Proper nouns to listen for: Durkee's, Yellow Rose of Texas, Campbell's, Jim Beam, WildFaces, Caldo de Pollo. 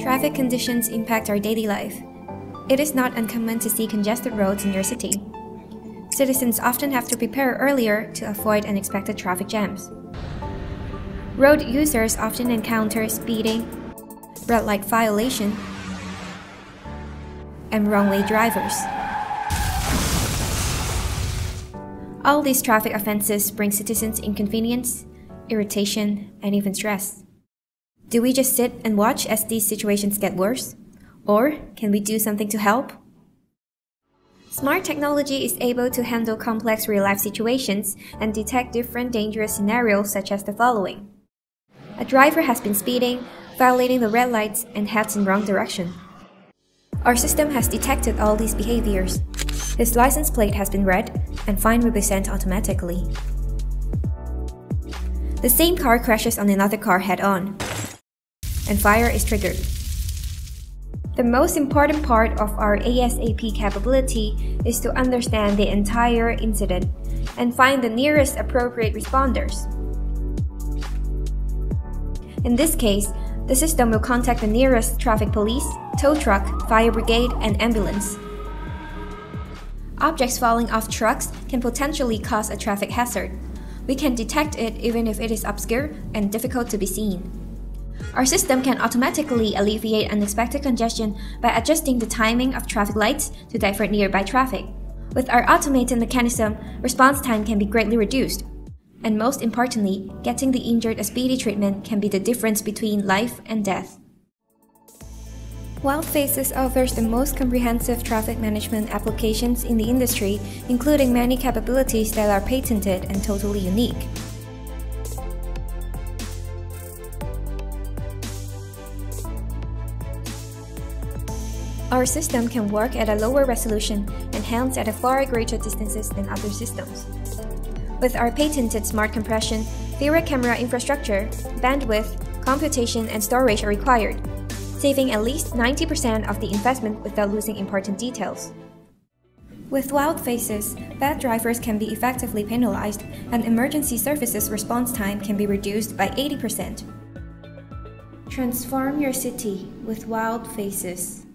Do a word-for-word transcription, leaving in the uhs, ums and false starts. Traffic conditions impact our daily life. It is not uncommon to see congested roads in your city. Citizens often have to prepare earlier to avoid unexpected traffic jams. Road users often encounter speeding, red light violation, and wrong-way drivers. All these traffic offenses bring citizens inconvenience, irritation, and even stress. Do we just sit and watch as these situations get worse? Or can we do something to help? Smart technology is able to handle complex real-life situations and detect different dangerous scenarios such as the following. A driver has been speeding, violating the red lights, and heads in wrong direction. Our system has detected all these behaviors. His license plate has been read, and fine will be sent automatically. The same car crashes on another car head-on, and fire is triggered. The most important part of our ASAP capability is to understand the entire incident and find the nearest appropriate responders. In this case, the system will contact the nearest traffic police, tow truck, fire brigade, and ambulance. Objects falling off trucks can potentially cause a traffic hazard. We can detect it even if it is obscure and difficult to be seen. Our system can automatically alleviate unexpected congestion by adjusting the timing of traffic lights to divert nearby traffic. With our automated mechanism, response time can be greatly reduced. And most importantly, getting the injured a speedy treatment can be the difference between life and death. WildFaces offers the most comprehensive traffic management applications in the industry, including many capabilities that are patented and totally unique. Our system can work at a lower resolution and hence at a far greater distances than other systems. With our patented smart compression, V R A camera infrastructure, bandwidth, computation, and storage are required, saving at least ninety percent of the investment without losing important details. With WildFaces, bad drivers can be effectively penalized, and emergency services response time can be reduced by eighty percent. Transform your city with WildFaces.